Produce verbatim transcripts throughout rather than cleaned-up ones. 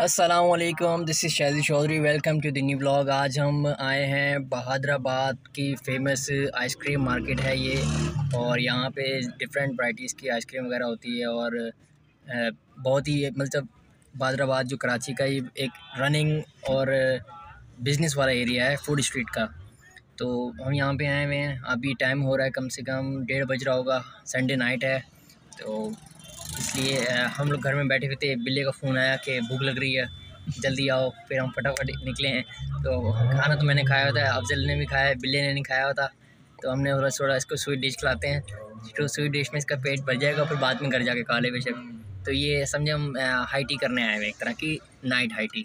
अस्सलामुअलैकुम, this is Shahzi Chaudhary, welcome to the new blog. आज हम आए हैं बहाद्राबाद की फेमस आइसक्रीम मार्केट है ये, और यहाँ पे डिफरेंट वैराइटीज़ की आइसक्रीम वगैरह होती है। और बहुत ही मतलब बहाद्राबाद जो कराची का ही एक रनिंग और बिज़नेस वाला एरिया है फूड स्ट्रीट का, तो हम यहाँ पे आए हुए हैं। अभी टाइम हो रहा है, कम से कम डेढ़ बज रहा होगा, संडे नाइट है, तो इसलिए हम लोग घर में बैठे हुए थे। बिल्ले का फ़ोन आया कि भूख लग रही है, जल्दी आओ, फिर हम फटाफट निकले हैं। तो खाना तो मैंने खाया होता है, अफजल ने भी खाया है, बिल्ले ने नहीं खाया होता, तो हमने थोड़ा थोड़ा इसको स्वीट डिश खिलाते हैं, तो स्वीट डिश में इसका पेट भर जाएगा, फिर बाद में घर जाके खा ले बेशक। तो ये समझे हम हाई टी करने आए हुए, एक तरह की नाइट हाई टी।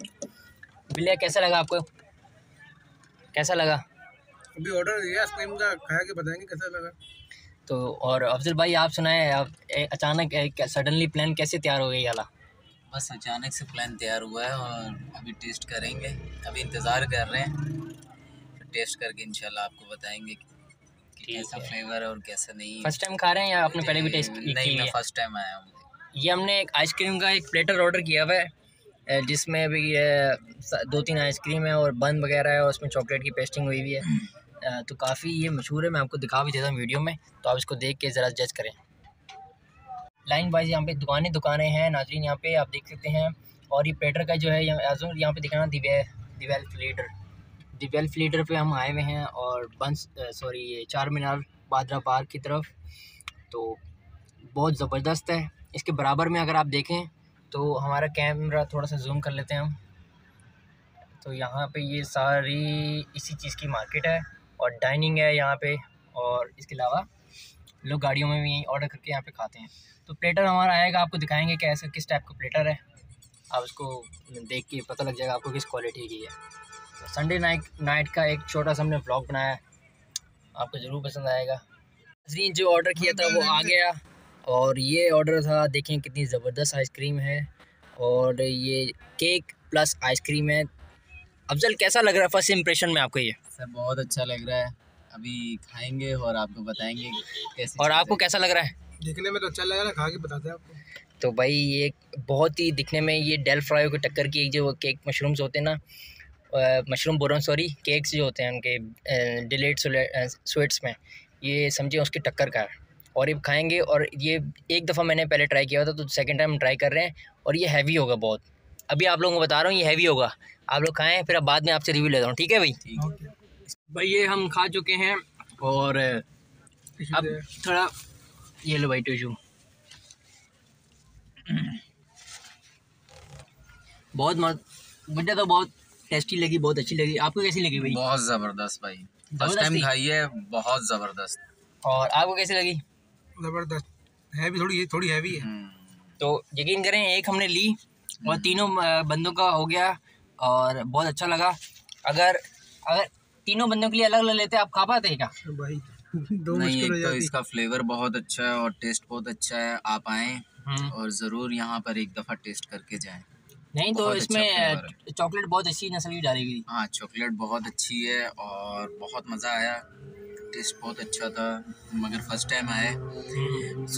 बिल्ले कैसा लगा आपको, कैसा लगा? अभी ऑर्डर दिया आइसक्रीम का, खा के बताएंगे कैसा लगा। तो और अफजल भाई आप सुनाए, आप अचानक सडनली प्लान कैसे तैयार हो गया ये वाला? बस अचानक से प्लान तैयार हुआ है और अभी टेस्ट करेंगे, अभी इंतज़ार कर रहे हैं, टेस्ट करके इंशाल्लाह आपको बताएंगे कि कैसा फ्लेवर है और कैसा नहीं। फर्स्ट टाइम खा रहे हैं या आपने पहले भी टेस्ट किया? नहीं, मैं फर्स्ट टाइम आया हूँ। ये हमने एक आइसक्रीम का एक प्लेटर ऑर्डर किया हुआ है, जिसमें अभी दो तीन आइसक्रीम है और बन वगैरह है, और उसमें चॉकलेट की पेस्टिंग हुई हुई है, तो काफ़ी ये मशहूर है। मैं आपको दिखा भी देता हूँ वीडियो में, तो आप इसको देख के ज़रा जज करें। लाइन वाइज यहाँ पे दुकानें दुकानें हैं नाजरीन, यहाँ पे आप देख सकते हैं। और ये प्लेटर का जो है यहाँ यहाँ पे दिखाना, दिवे दिवेल प्लेटर दिवेल प्लेटर पे हम आए हुए हैं, और बंस सॉरी ये चार मीनार बहाद्रा पार्क की तरफ, तो बहुत ज़बरदस्त है। इसके बराबर में अगर आप देखें तो हमारा कैमरा थोड़ा सा जूम कर लेते हैं हम, तो यहाँ पर ये सारी इसी चीज़ की मार्केट है और डाइनिंग है यहाँ पे, और इसके अलावा लोग गाड़ियों में भी यहीं ऑर्डर करके यहाँ पे खाते हैं। तो प्लेटर हमारा आएगा, आपको दिखाएंगे कि ऐसा किस टाइप का प्लेटर है, आप उसको देख के पता लग जाएगा आपको किस क्वालिटी की है। तो संडे नाइट नाइट का एक छोटा सा हमने ब्लॉग बनाया, आपको ज़रूर पसंद आएगा। नाज़रीन जो ऑर्डर किया था वो आ गया, और ये ऑर्डर था, देखें कितनी ज़बरदस्त आइसक्रीम है, और ये केक प्लस आइसक्रीम है। अफजल कैसा लग रहा है फर्स्ट इंप्रेशन में आपको ये? सर बहुत अच्छा लग रहा है, अभी खाएंगे और आपको बताएंगे कैसे। और आपको कैसा लग रहा है? दिखने में तो अच्छा लग रहा है, खा के बताते हैं आपको। तो भाई ये बहुत ही दिखने में ये डेल फ्राई की टक्कर की, जो केक मशरूम्स होते हैं ना, मशरूम बोरों सॉरी केक्स जो होते हैं उनके डिलेट स्वीट्स में, ये समझिए उसकी टक्कर का है। और ये खाएँगे, और ये एक दफ़ा मैंने पहले ट्राई किया था, तो सेकेंड टाइम ट्राई कर रहे हैं, और ये हैवी होगा बहुत, अभी आप लोगों को बता रहा हूँ ये हैवी होगा। आप लोग खाएं, फिर आप बाद में आपसे रिव्यू लेता हूँ, ठीक है भाई? ठीक है भाई, ये हम खा चुके हैं, और अब थोड़ा ये लो भाई टिश्यू। बहुत मस्त, मुझे तो बहुत टेस्टी लगी, बहुत अच्छी लगी। आपको कैसी लगी भाई? बहुत ज़बरदस्त भाई, फर्स्ट टाइम खाई है, बहुत ज़बरदस्त। और आपको कैसी लगी? ज़बरदस्त, हैवी थोड़ी थोड़ी हैवी है। तो यकीन करें, एक हमने ली और तीनों बंदों का हो गया, और बहुत अच्छा लगा। अगर अगर तीनों बंदों के लिए अलग अलग लेते आप खा पाते क्या भाई? दो नहीं, एक तो इसका फ्लेवर बहुत अच्छा है और टेस्ट बहुत अच्छा है। आप आएँ और ज़रूर यहाँ पर एक दफ़ा टेस्ट करके जाएं। नहीं तो इसमें चॉकलेट बहुत अच्छी नस्ल की डाली हुई। हाँ, चॉकलेट बहुत अच्छी है और बहुत मज़ा आया, टेस्ट बहुत अच्छा था, मगर फर्स्ट टाइम आए,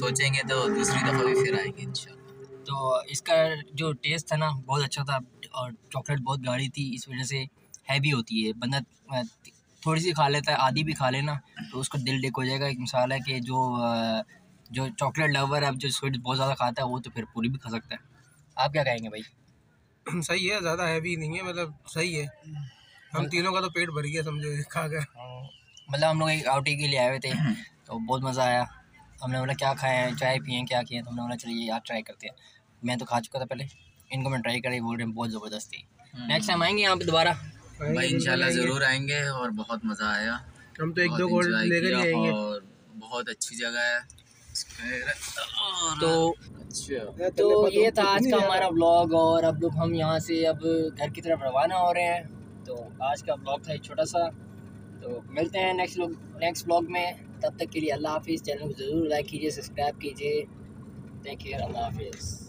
सोचेंगे तो दूसरी दफ़ा भी फिर आएंगे इंशाल्लाह। तो इसका जो टेस्ट था ना बहुत अच्छा था, और चॉकलेट बहुत गाढ़ी थी, इस वजह से हैवी होती है, बंदा थोड़ी सी खा लेता है, आधी भी खा लेना तो उसका दिल डेक हो जाएगा। एक मिसाल है कि जो जो चॉकलेट लवर है, अब जो स्वीट बहुत ज़्यादा खाता है, वो तो फिर पूरी भी खा सकता है। आप क्या कहेंगे भाई? सही है, ज़्यादा हैवी नहीं है, मतलब सही है। हम तीनों का तो पेट भर गया समझो खा कर, मतलब हम लोग एक आउटिंग के लिए आए हुए थे, तो बहुत मज़ा आया। हमने बोला क्या खाए हैं, चाय पिए हैं, क्या किए हैं, तो हमने बोला चलिए आप ट्राई करते हैं। मैं तो खा चुका था पहले, इनको मैं ट्राई करी, बोल रहे हैं बहुत ज़बरदस्त थी। नेक्स्ट टाइम आएंगे यहाँ पे दोबारा भाई, इंशाल्लाह ज़रूर आएंगे, और बहुत मज़ा आया। हम तो एक दो गोल्ड लेकर आएंगे, और बहुत अच्छी जगह है। तो तो ये था आज का हमारा ब्लॉग, और अब लोग हम यहाँ से अब घर की तरफ रवाना हो रहे हैं। तो आज का ब्लॉग था एक छोटा सा, तो मिलते हैं नेक्स्ट लोग नेक्स्ट ब्लॉग में, तब तक के लिए अल्लाह हाफिज़। चैनल को ज़रूर लाइक कीजिए, सब्सक्राइब कीजिए। टेक केयर, अल्लाह हाफिज़।